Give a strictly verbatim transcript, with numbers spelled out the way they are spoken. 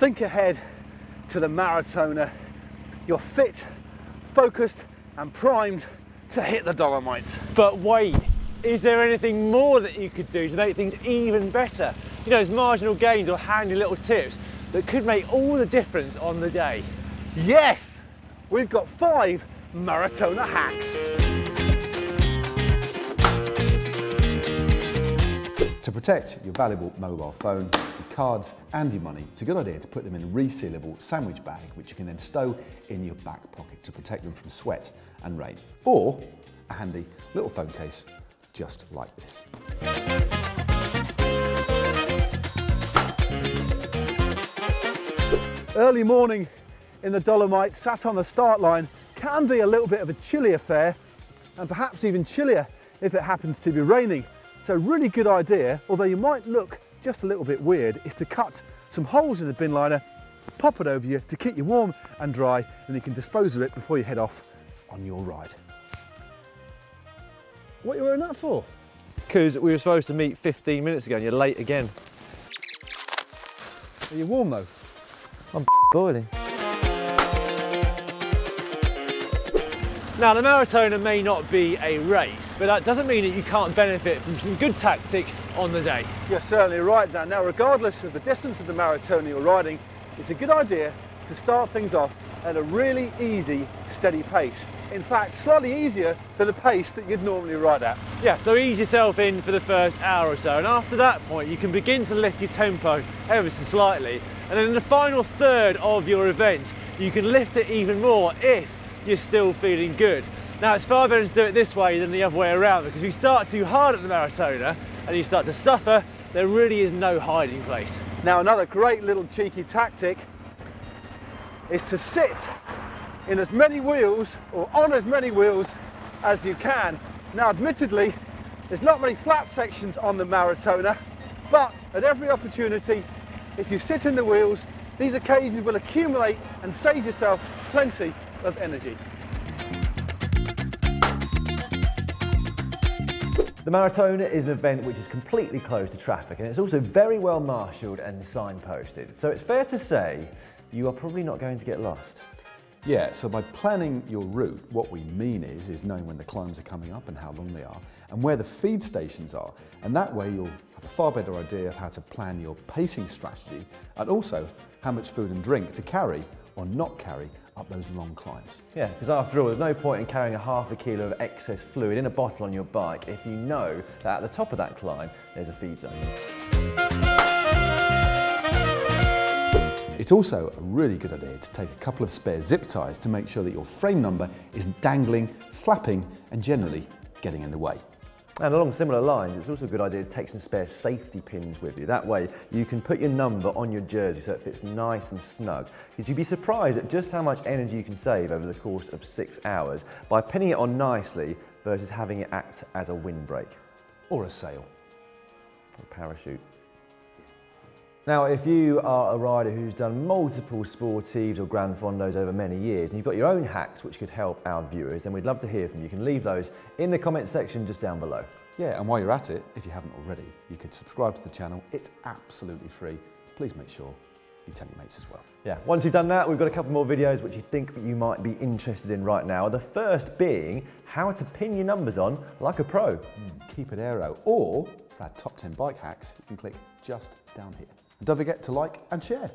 Think ahead to the Maratona. You're fit, focused and primed to hit the Dolomites. But wait, is there anything more that you could do to make things even better? You know, those marginal gains or handy little tips that could make all the difference on the day. Yes, we've got five Maratona hacks. To protect your valuable mobile phone, your cards and your money, it's a good idea to put them in a resealable sandwich bag, which you can then stow in your back pocket to protect them from sweat and rain. Or a handy little phone case, just like this. Early morning in the Dolomites, sat on the start line, can be a little bit of a chilly affair, and perhaps even chillier if it happens to be raining. So a really good idea, although you might look just a little bit weird, is to cut some holes in the bin liner, pop it over you to keep you warm and dry, and you can dispose of it before you head off on your ride. What are you wearing that for? Because we were supposed to meet fifteen minutes ago and you're late again. Are you warm though? I'm boiling. Now, the Maratona may not be a race, but that doesn't mean that you can't benefit from some good tactics on the day. You're certainly right, Dan. Now, regardless of the distance of the Maratona you're riding, it's a good idea to start things off at a really easy, steady pace. In fact, slightly easier than a pace that you'd normally ride at. Yeah, so ease yourself in for the first hour or so, and after that point, you can begin to lift your tempo ever so slightly. And then in the final third of your event, you can lift it even more if you're still feeling good. Now, it's far better to do it this way than the other way around, because if you start too hard at the Maratona and you start to suffer, there really is no hiding place. Now, another great little cheeky tactic is to sit in as many wheels or on as many wheels as you can. Now, admittedly, there's not many flat sections on the Maratona, but at every opportunity, if you sit in the wheels, these occasions will accumulate and save yourself plenty of energy. The Maratona is an event which is completely closed to traffic, and it's also very well marshalled and signposted. So it's fair to say you are probably not going to get lost. Yeah, so by planning your route, what we mean is, is knowing when the climbs are coming up and how long they are, and where the feed stations are. And that way you'll have a far better idea of how to plan your pacing strategy, and also how much food and drink to carry or not carry up those long climbs. Yeah, because after all, there's no point in carrying a half a kilo of excess fluid in a bottle on your bike if you know that at the top of that climb, there's a feed zone. It's also a really good idea to take a couple of spare zip ties to make sure that your frame number isn't dangling, flapping, and generally getting in the way. And along similar lines, it's also a good idea to take some spare safety pins with you. That way, you can put your number on your jersey so it fits nice and snug. Because you'd be surprised at just how much energy you can save over the course of six hours by pinning it on nicely versus having it act as a windbreak. Or a sail. Or a parachute. Now, if you are a rider who's done multiple sportives or Gran Fondos over many years, and you've got your own hacks which could help our viewers, then we'd love to hear from you. You can leave those in the comment section just down below. Yeah, and while you're at it, if you haven't already, you could subscribe to the channel. It's absolutely free. Please make sure you tell your mates as well. Yeah, once you've done that, we've got a couple more videos which you think you might be interested in right now. The first being how to pin your numbers on like a pro. Mm, keep it aero. Or for our top ten bike hacks, you can click just down here. Don't forget to like and share.